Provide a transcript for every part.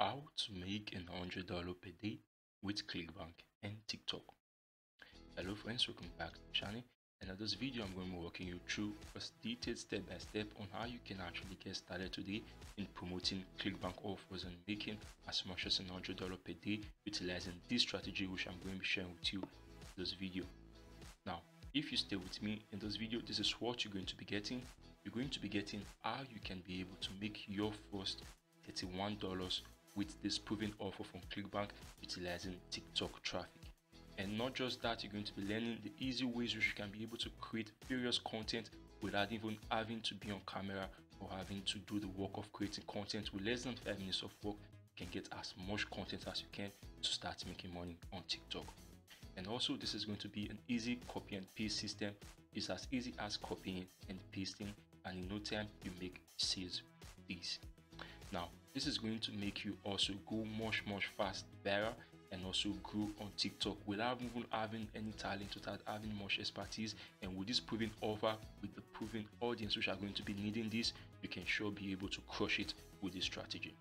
How to make an $100 per day with Clickbank and TikTok. Hello friends, welcome back to the channel, and in this video I'm going to be walking you through a detailed step by step on how you can actually get started today in promoting Clickbank offers and making as much as $100 per day utilizing this strategy, which I'm going to be sharing with you in this video. Now if you stay with me in this video, this is what you're going to be getting. You're going to be getting how you can be able to make your first $31 with this proven offer from Clickbank utilizing TikTok traffic. And not just that, you're going to be learning the easy ways which you can be able to create various content without even having to be on camera or having to do the work of creating content. With less than 5 minutes of work, you can get as much content as you can to start making money on TikTok. And also, this is going to be an easy copy and paste system. It's as easy as copying and pasting, and in no time you make sales with this. Now this is going to make you also go much fast viral and also grow on TikTok without even having any talent, without having much expertise. And with this proven offer, with the proven audience which are going to be needing this, you can sure be able to crush it with this strategy.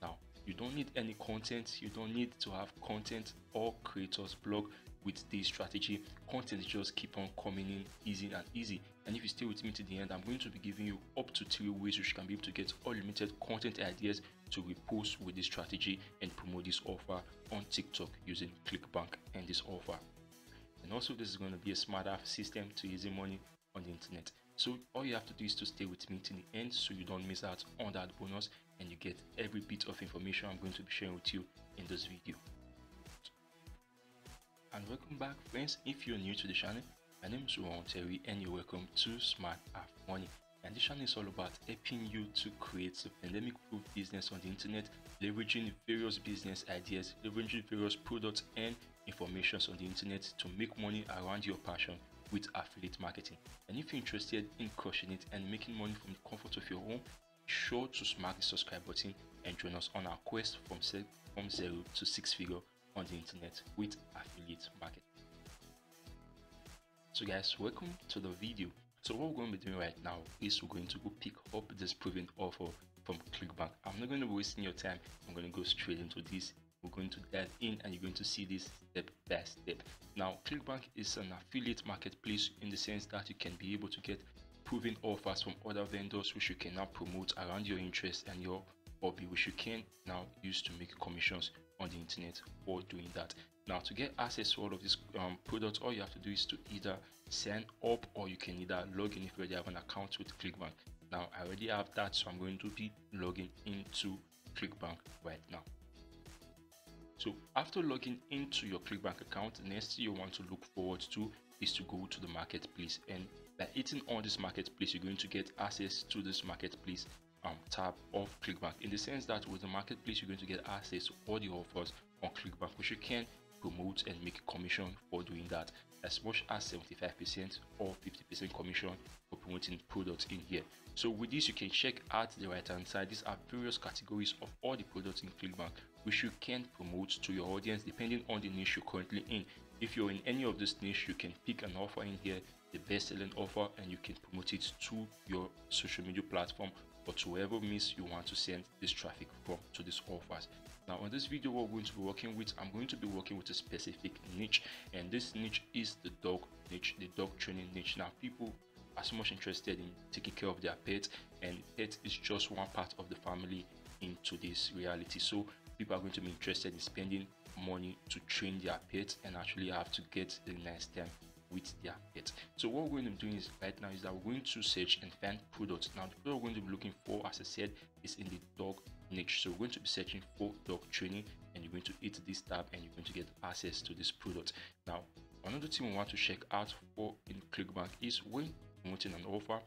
Now you don't need any content, you don't need to have content or creators blog with this strategy. Content just keep on coming in easy and easy. And if you stay with me to the end, I'm going to be giving you up to 3 ways which you can be able to get unlimited content ideas to repost with this strategy and promote this offer on TikTok using Clickbank and this offer. And also this is going to be a smarter system to easy money on the internet. So all you have to do is to stay with me till the end so you don't miss out on that bonus and you get every bit of information I'm going to be sharing with you in this video. And welcome back friends, if you're new to the channel, my name is Ron Terry and you're welcome to Smart Half Money. And this channel is all about helping you to create a pandemic-proof business on the internet, leveraging various business ideas, leveraging various products and informations on the internet to make money around your passion with affiliate marketing. And if you're interested in crushing it and making money from the comfort of your home, be sure to smack the subscribe button and join us on our quest from 0 to 6-figure on the internet with affiliate marketing. So guys, welcome to the video. So what we're going to be doing right now is we're going to go pick up this proven offer from Clickbank. I'm not going to be wasting your time, I'm going to go straight into this. We're going to dive in and you're going to see this step by step. Now Clickbank is an affiliate marketplace in the sense that you can be able to get proven offers from other vendors which you can now promote around your interest and your hobby, which you can now use to make commissions on the internet for doing that. Now to get access to all of these products, all you have to do is to either sign up or you can either log in if you already have an account with Clickbank. Now I already have that, so I'm going to be logging into Clickbank right now. So after logging into your Clickbank account, the next thing you want to look forward to is to go to the marketplace, and by hitting on this marketplace you're going to get access to this marketplace tab of Clickbank, in the sense that with the marketplace you're going to get access to all the offers on Clickbank which you can promote and make a commission for doing that, as much as 75% or 50% commission for promoting products in here. So with this you can check out the right hand side, these are various categories of all the products in Clickbank which you can promote to your audience depending on the niche you're currently in. If you're in any of this niche, you can pick an offer in here, the best selling offer, and you can promote it to your social media platform or to whoever means you want to send this traffic from to these offers. Now on this video what we're going to be working with, I'm going to be working with a specific niche, and this niche is the dog niche, the dog training niche. Now people are so much interested in taking care of their pets, and pet is just one part of the family in today's reality. So people are going to be interested in spending money to train their pets and actually have to get the nice time with their pet. So what we're going to be doing is right now is that we're going to search and find products. Now the product we're going to be looking for, as I said, is in the dog niche. So we're going to be searching for dog training, and you're going to hit this tab and you're going to get access to this product. Now another thing we want to check out for in Clickbank is when promoting an offer,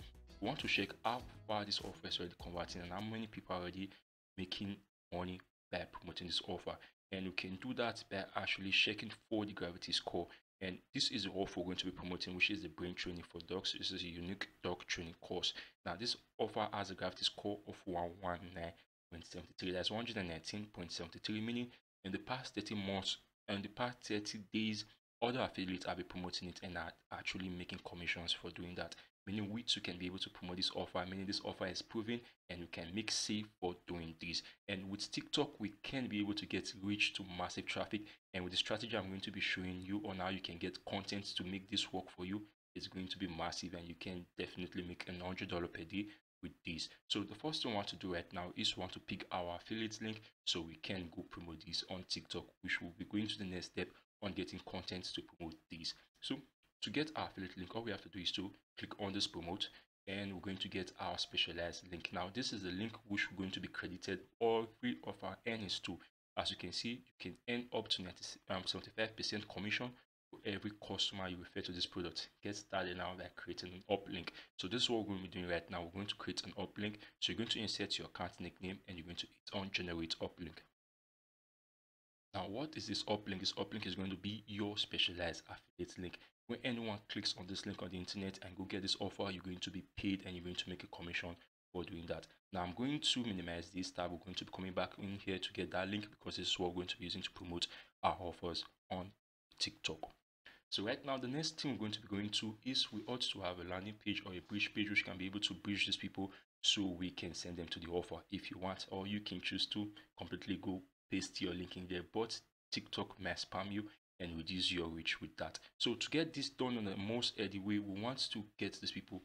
we want to check how far this offer is already converting and how many people are already making money by promoting this offer. And you can do that by actually checking for the gravity score. And this is the offer we're going to be promoting, which is the brain training for dogs. This is a unique dog training course. Now this offer has a gravity score of 119.73, that's 119.73, meaning in the past 30 months and the past 30 days other affiliates have been promoting it and are actually making commissions for doing that. meaning we too can be able to promote this offer, meaning this offer is proven and you can make safe for doing this. And with TikTok, we can be able to get reach to massive traffic. And with the strategy I'm going to be showing you on how you can get content to make this work for you, it's going to be massive, and you can definitely make $100 per day with this. So the first thing we want to do right now is we want to pick our affiliate link so we can go promote this on TikTok, which will be going to the next step on getting content to promote this. So to get our affiliate link, all we have to do is to click on this promote, and we're going to get our specialized link. Now this is the link which we're going to be credited all three of our earnings to. As you can see, you can earn up to 75% commission for every customer you refer to this product. Get started now by creating an uplink. So this is what we're going to be doing right now. We're going to create an uplink. So you're going to insert your account nickname and you're going to hit on generate uplink. Now what is this uplink? This uplink is going to be your specialized affiliate link. When anyone clicks on this link on the internet and go get this offer, you're going to be paid and you're going to make a commission for doing that. Now I'm going to minimize this tab. We're going to be coming back in here to get that link because this is what we're going to be using to promote our offers on TikTok. So right now the next thing we're going to be going to is we ought to have a landing page or a bridge page which can be able to bridge these people so we can send them to the offer if you want, or you can choose to completely go paste your link in there, but TikTok may spam you and reduce your reach with that. So to get this done on the most early way, we want to get these people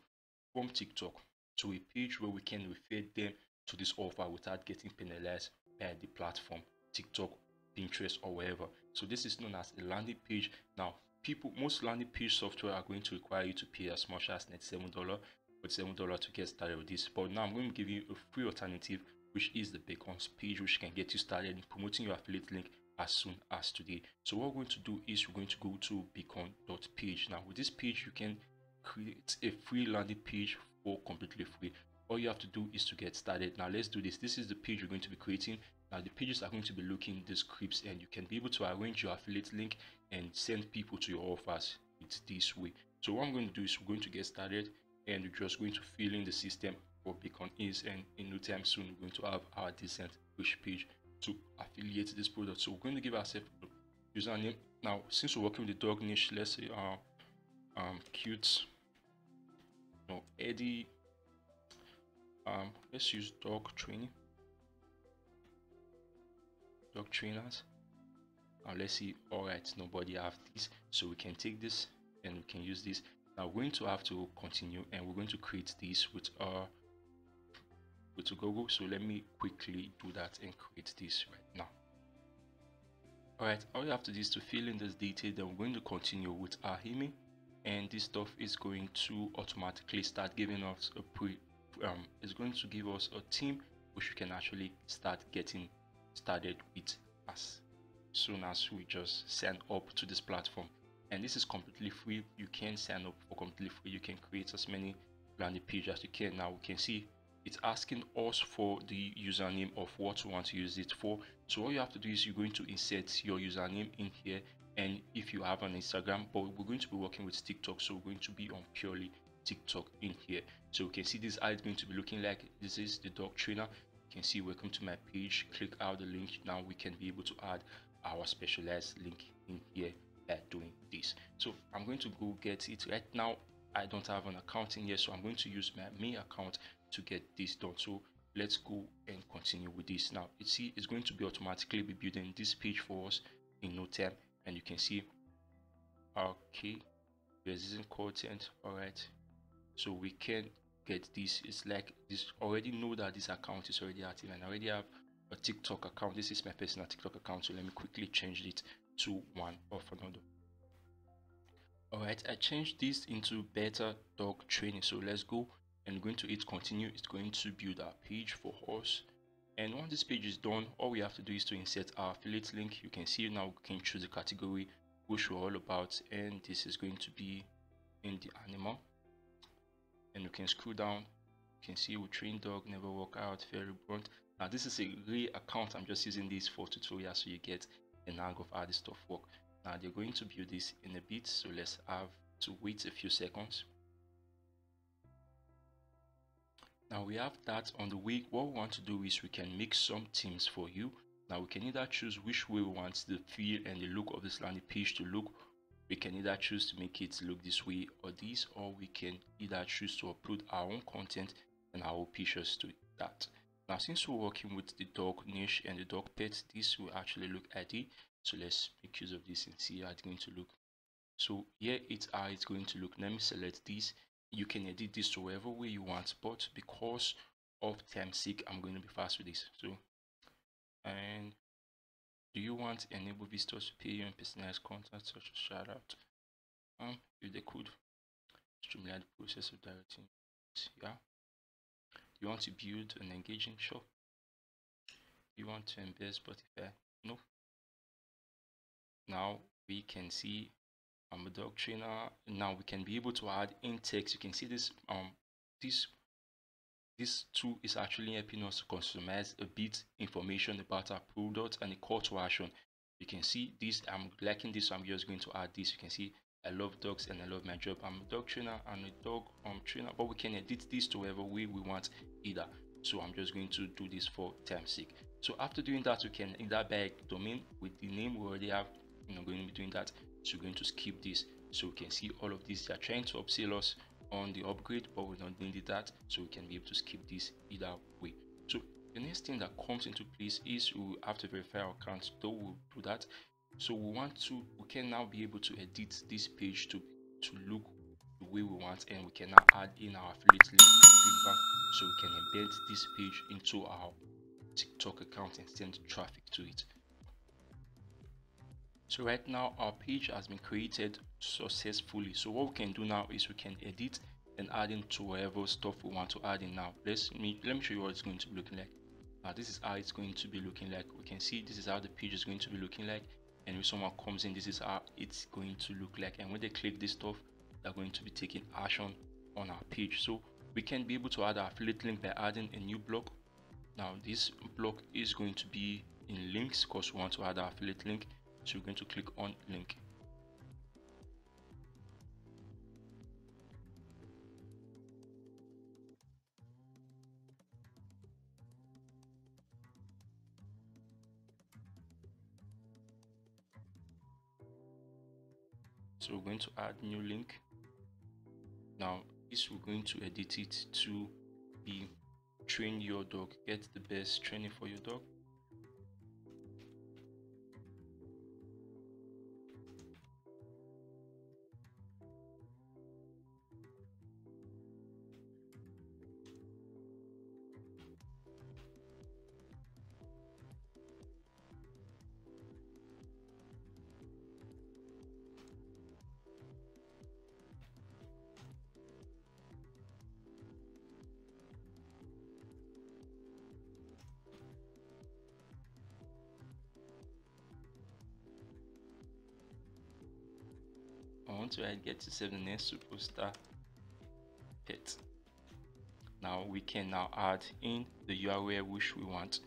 from TikTok to a page where we can refer them to this offer without getting penalized by the platform, TikTok, Pinterest, or wherever. So this is known as a landing page. Now most landing page software are going to require you to pay as much as $47 to get started with this, but now I'm going to give you a free alternative, which is the Beacons page, which can get you started in promoting your affiliate link as soon as today. So what we're going to do is we're going to go to beacon.page. Now with this page, you can create a free landing page for completely free. All you have to do is to get started. Now let's do this. This is the page you're going to be creating. Now the pages are going to be looking the scripts, and you can be able to arrange your affiliate link and send people to your offers. It's this way. So what I'm going to do is we're going to get started, and we're just going to fill in the system what Beacon is, and in no time soon we're going to have our decent push page to affiliate this product. So we're going to give ourselves a username. Now since we're working with the dog niche, let's say cute, no, Eddie, let's use dog training, dog trainers. Now let's see. All right, nobody have this, so we can take this and we can use this. Now we're going to have to continue, and we're going to create this with our to Google. So let me quickly do that and create this right now. All right, all you have to do is to fill in this detail. Then we're going to continue with our email, and this stuff is going to automatically start giving us a it's going to give us a theme which we can actually start getting started with as soon as we just sign up to this platform. And this is completely free. You can sign up for completely free. You can create as many landing pages as you can. Now we can see it's asking us for the username of what we want to use it for. So all you have to do is you're going to insert your username in here, and if you have an Instagram, but we're going to be working with TikTok, so we're going to be on purely TikTok in here. So you can see this ad is going to be looking like this is the dog trainer. You can see welcome to my page, click out the link. Now we can be able to add our specialized link in here by doing this. So I'm going to go get it right now. I don't have an account in here, so I'm going to use my main account to get this done. So let's go and continue with this. Now you see it's going to be automatically be building this page for us in no time, and you can see okay, there's this content. All right, so we can get this. It's like this already know that this account is already active, and I already have a TikTok account. This is my personal TikTok account, so let me quickly change it to one of another. All right, I changed this into better dog training. So let's go and going to hit continue. It's going to build our page for us, and once this page is done, all we have to do is to insert our affiliate link. You can see now we can choose the category which we're all about, and this is going to be in the animal, and you can scroll down. You can see we train dog, never work out, very blunt. Now this is a real account. I'm just using this for tutorial so you get an angle of how this stuff work. Now they're going to build this in a bit, so let's have to wait a few seconds. Now we have that on the way. What we want to do is we can make some themes for you. Now we can either choose which way we want the feel and the look of this landing page to look, We can either choose to make it look this way or this, or we can either choose to upload our own content and our pictures to that. Now, since we're working with the dog niche and the dog pets, this will actually look at it. So let's make use of this and see how it's going to look. So here it's how it's going to look. Let me select this. You can edit this to whatever way you want, but because of time's sake, I'm going to be fast with this. So, and do you want to enable visitors to pay you and personalized content such as shout out? If they could streamline the process of directing, yeah. You want to build an engaging shop? You want to embed Spotify? No. Now we can see I'm a dog trainer. Now we can be able to add in text. You can see this this tool is actually helping us to customize a bit information about our product and the call to action. You can see this, I'm liking this, so I'm just going to add this. You can see I love dogs and I love my job. I'm a dog trainer and a dog trainer, but we can edit this to whatever way we want either. So I'm just going to do this for time's sake. So after doing that, we can either buy a domain with the name we already have. We're not going to be doing that, so we're going to skip this. So we can see all of this, they're trying to upsell us on the upgrade, but we don't need that, so we can be able to skip this either way. So the next thing that comes into place is we have to verify our account, though we'll do that. So we can now be able to edit this page to look the way we want, and we can now add in our affiliate link feedback, so we can embed this page into our TikTok account and send traffic to it. So right now our page has been created successfully. So what we can do now is we can edit and add in to whatever stuff we want to add in. Now let me show you what it's going to be looking like. Now this is how it's going to be looking like. We can see this is how the page is going to be looking like, and when someone comes in, this is how it's going to look like, and when they click this stuff, they're going to be taking action on our page. So we can be able to add our affiliate link by adding a new block. Now this block is going to be in links because we want to add our affiliate link. So we're going to click on link. So we're going to add new link. Now this, we're going to edit it to be train your dog, get the best training for your dog. I want to add get to 7 superstar pet. Now we can now add in the URL which we want,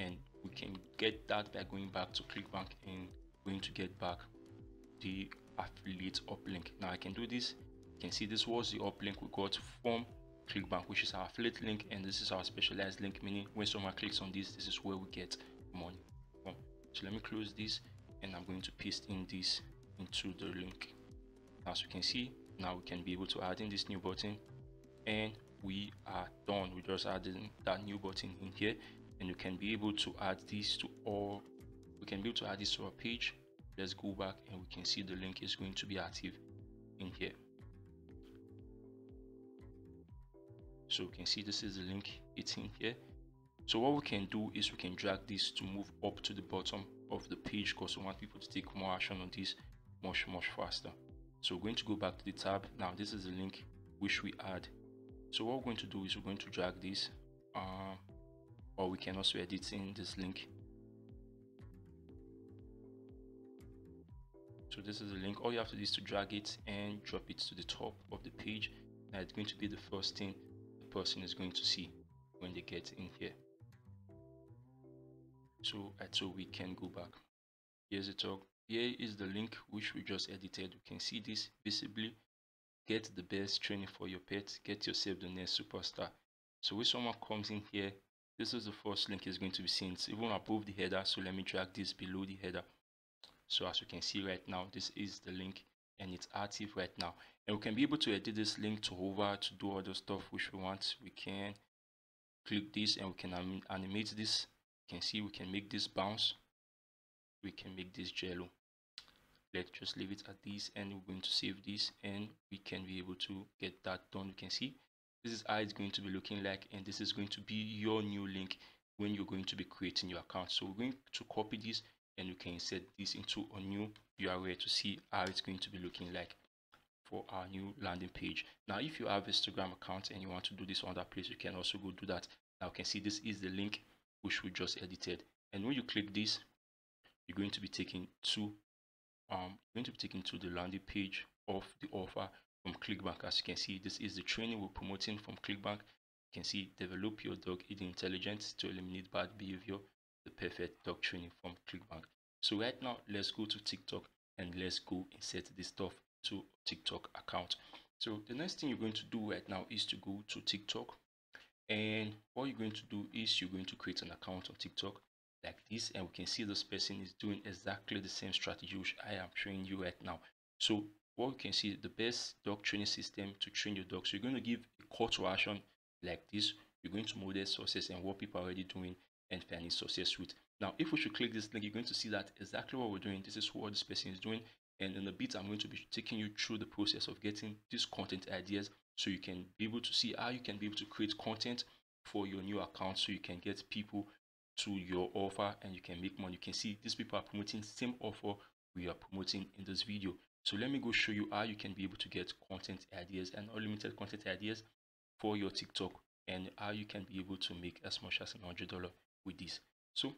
and we can get that by going back to Clickbank and going to get back the affiliate uplink. Now I can do this. You can see this was the uplink we got from Clickbank, which is our affiliate link, and this is our specialized link, meaning when someone clicks on this, this is where we get money from. So let me close this, and I'm going to paste in this into the link. As you can see, now we can be able to add in this new button, and we are done. We just added that new button in here, and you can be able to add this to all. We can be able to add this to our page. Let's go back, and we can see the link is going to be active in here. So you can see this is the link, it's in here. So what we can do is we can drag this to move up to the bottom of the page, because we want people to take more action on this much faster. So we're going to go back to the tab. Now this is the link which we add. So what we're going to do is we're going to drag this, or we can also edit in this link. So this is the link. All you have to do is to drag it and drop it to the top of the page. Now it's going to be the first thing the person is going to see when they get in here. So we can go back. Here's the talk. Here is the link which we just edited. You can see this visibly. Get the best training for your pet. Get yourself the next superstar. So when someone comes in here, this is the first link is going to be seen. It's even above the header. So let me drag this below the header. So as you can see right now, this is the link and it's active right now. And we can be able to edit this link to hover to do all the stuff which we want. We can click this and we can animate this. You can see we can make this bounce, we can make this jello. Let's just leave it at this, and we're going to save this, and we can be able to get that done. You can see this is how it's going to be looking like, and this is going to be your new link when you're going to be creating your account. So we're going to copy this and you can insert this into a new URL to see how it's going to be looking like for our new landing page. Now if you have Instagram account and you want to do this on that place, you can also go do that. Now you can see this is the link which we just edited, and when you click this, you're going to be taken to the landing page of the offer from Clickbank. As you can see, this is the training we're promoting from Clickbank. You can see develop your dog in intelligence to eliminate bad behavior, the perfect dog training from Clickbank. So right now let's go to TikTok and let's go insert this stuff to TikTok account. So the next thing you're going to do right now is to go to TikTok, and what you're going to do is you're going to create an account on TikTok like this, and we can see this person is doing exactly the same strategy which I am showing you right now. So what we can see, the best dog training system to train your dog. So you're going to give a call to action like this. You're going to model sources and what people are already doing and finding success with. Now if we should click this link, you're going to see that exactly what we're doing. This is what this person is doing, and in a bit I'm going to be taking you through the process of getting these content ideas so you can be able to see how you can be able to create content for your new account so you can get people to your offer and you can make money. You can see these people are promoting the same offer we are promoting in this video. So let me go show you how you can be able to get content ideas and unlimited content ideas for your TikTok, and how you can be able to make as much as $100 with this. So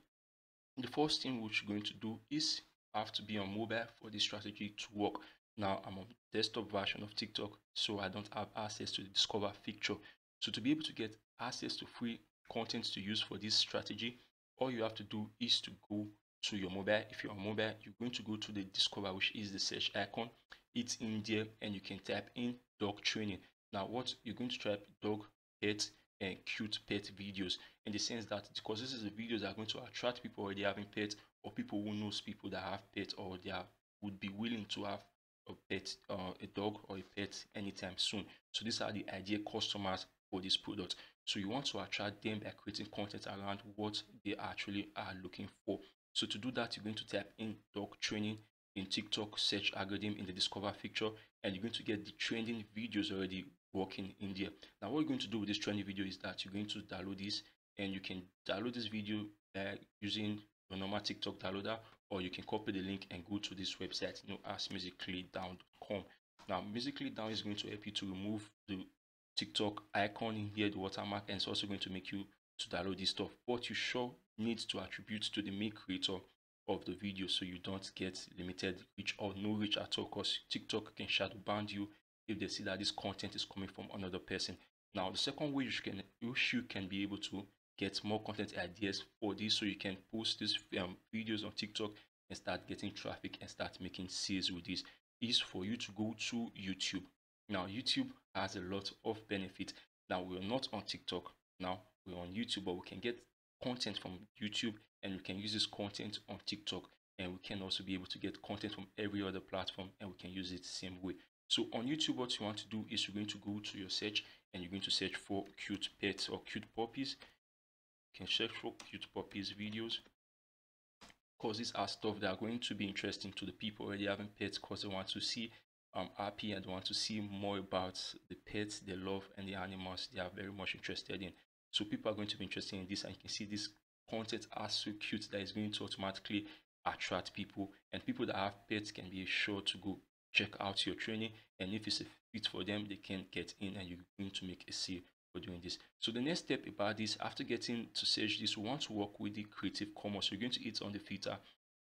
the first thing which you're going to do is have to be on mobile for this strategy to work. Now I'm on desktop version of TikTok, so I don't have access to the discover feature. So to be able to get access to free content to use for this strategy, all you have to do is to go to your mobile. If you're on mobile, you're going to go to the discover, which is the search icon. It's in there, and you can type in dog training. Now what you're going to type, dog, pet, and cute pet videos, in the sense that because this is the videos that are going to attract people already having pets, or people who knows people that have pets, or they are, would be willing to have a pet, a dog or a pet anytime soon. So these are the ideal customers for this product. So you want to attract them by creating content around what they actually are looking for. So to do that, you're going to type in dog training in TikTok search algorithm in the discover feature, and you're going to get the trending videos already working in there. Now what you're going to do with this trending video is that you're going to download this, and you can download this video using your normal TikTok downloader, or you can copy the link and go to this website, askmusicallydown.com. Now musicallydown is going to help you to remove the TikTok icon in here, the watermark, and it's also going to make you to download this stuff, but you sure need to attribute to the main creator of the video so you don't get limited reach or no reach at all, because TikTok can shadow ban you if they see that this content is coming from another person. Now the second way you can be able to get more content ideas for this, so you can post these videos on TikTok and start getting traffic and start making sales with this, is for you to go to YouTube. Now YouTube has a lot of benefits. Now we're not on TikTok, now we're on YouTube, but we can get content from YouTube and we can use this content on TikTok, and we can also be able to get content from every other platform and we can use it the same way. So on YouTube, what you want to do is you're going to go to your search and you're going to search for cute pets or cute puppies. You can search for cute puppies videos, because these are stuff that are going to be interesting to the people already having pets, because they want to see happy and they want to see more about the pets they love and the animals they are very much interested in. So people are going to be interested in this, and you can see this content are so cute that it's going to automatically attract people, and people that have pets can be sure to go check out your training, and if it's a fit for them, they can get in and you're going to make a sale for doing this. So the next step about this, after getting to search this, we want to work with the Creative Commons. So you're going to hit on the filter,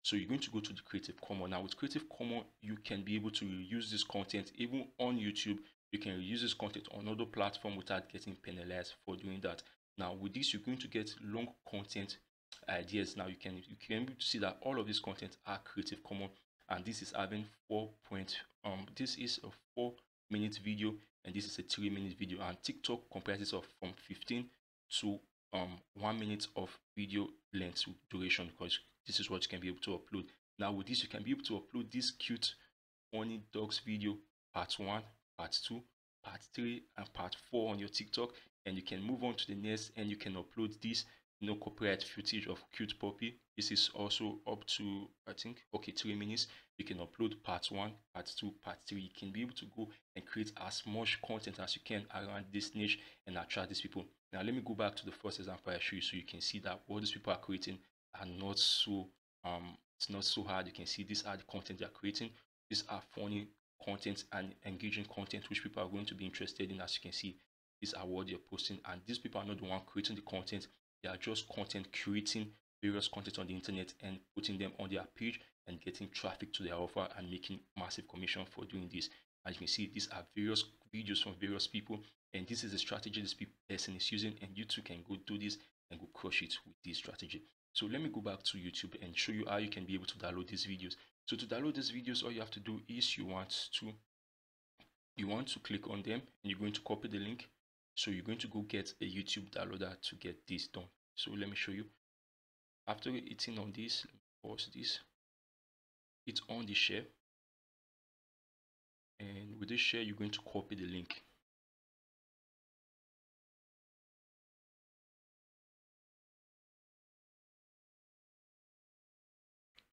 so you're going to go to the Creative Commons. Now with Creative Commons, you can be able to reuse this content even on YouTube. You can reuse this content on other platform without getting penalized for doing that. Now with this, you're going to get long content ideas. Now you can be able to see that all of this content are Creative Commons, and this is having this is a 4-minute video and this is a 3-minute video, and TikTok comprises of from 15 to 1 minute of video length duration, because this is what you can be able to upload. Now with this, you can be able to upload these cute Honey Dogs video part 1, part 2, part 3 and part 4 on your TikTok, and you can move on to the next and you can upload this. No copyright footage of cute puppy. This is also up to, I think, okay, 3 minutes. You can upload part 1, part 2, part 3. You can be able to go and create as much content as you can around this niche and attract these people. Now let me go back to the first example I show you, so you can see that all these people are creating are not so it's not so hard. You can see these are the content they are creating. These are funny content and engaging content which people are going to be interested in. As you can see, these are what they're posting, and these people are not the one creating the content. They are just content creating various content on the internet and putting them on their page and getting traffic to their offer and making massive commission for doing this. As you can see, these are various videos from various people, and this is the strategy this person is using, and you too can go do this and go crush it with this strategy. So let me go back to YouTube and show you how you can be able to download these videos. So to download these videos, all you have to do is you want to click on them, and you're going to copy the link. So you're going to go get a YouTube downloader to get this done. So let me show you. After hitting on this, pause this. It's on the share. And with this share, you're going to copy the link.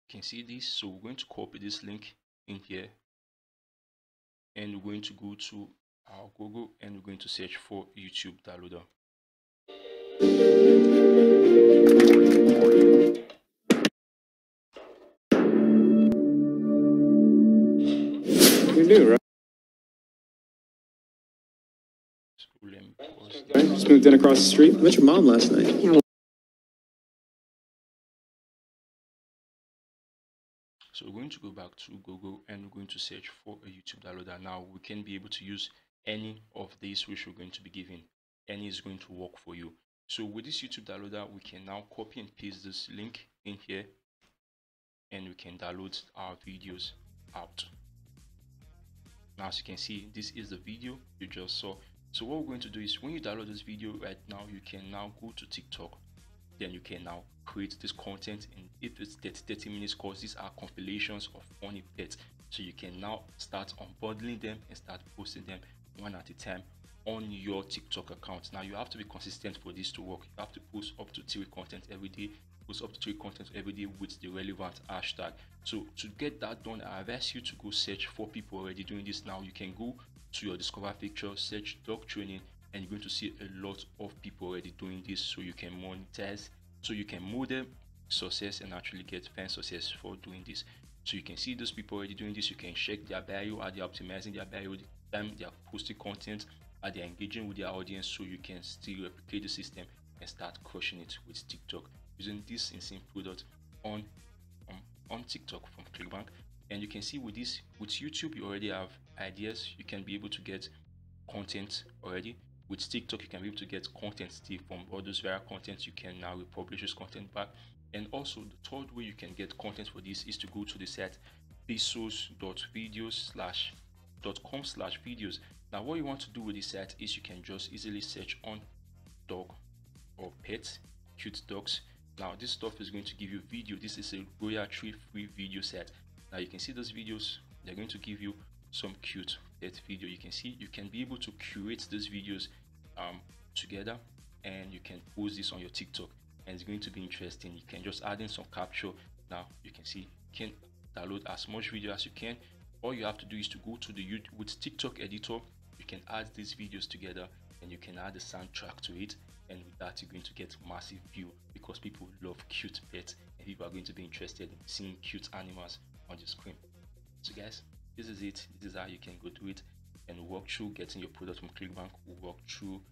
You can see this. So we're going to copy this link in here. And we're going to go to our Google and we're going to search for YouTube downloader. You do, right? I just moved in across the street. I met your mom last night. Yeah. So we're going to go back to Google and we're going to search for a YouTube downloader. Now we can be able to use any of these which we're going to be given. Any is going to work for you. So with this YouTube downloader, we can now copy and paste this link in here and we can download our videos out. Now as you can see, this is the video you just saw. So what we're going to do is when you download this video right now, you can now go to TikTok. Then you can now create this content, and if it's 30 minutes course, these are compilations of funny pets. So you can now start unbundling them and start posting them one at a time on your TikTok account. Now you have to be consistent for this to work. You have to post up to 3 content every day, with the relevant hashtag. So to get that done, I advise you to go search for people already doing this. Now you can go to your Discover feature, search dog training, and you're going to see a lot of people already doing this, so you can monetize, so you can model success and actually get fan success for doing this. So you can see those people already doing this. You can check their bio, are they optimizing their bio, the time they are posting content, are they engaging with their audience, so you can still replicate the system and start crushing it with TikTok using this insane product on TikTok from Clickbank. And you can see with this, with YouTube, you already have ideas. You can be able to get content already. With TikTok, you can be able to get content still from all those viral contents. You can now republish this content back. And also the third way you can get content for this is to go to the site pexels.com/videos. Now what you want to do with this site is you can just easily search on dog or pets, cute dogs. Now this stuff is going to give you video. This is a royalty free video set. Now you can see those videos, they're going to give you some cute pet video. You can see you can be able to curate these videos together, and you can post this on your TikTok, and it's going to be interesting. You can just add in some capture. Now you can see you can download as much video as you can. All you have to do is to go to the YouTube with TikTok editor. You can add these videos together and you can add the soundtrack to it, and with that you're going to get massive view because people love cute pets and people are going to be interested in seeing cute animals on the screen. So guys, this is it. This is how you can go do it and work through getting your product from Clickbank. Work through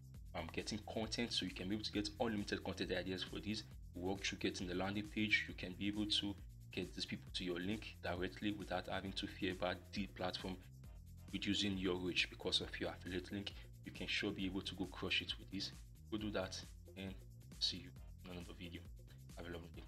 getting content, so you can be able to get unlimited content ideas for this. Work through getting the landing page. You can be able to get these people to your link directly without having to fear about the platform reducing your reach because of your affiliate link. You can sure be able to go crush it with this. Go do that and see you in another video. Have a lovely day.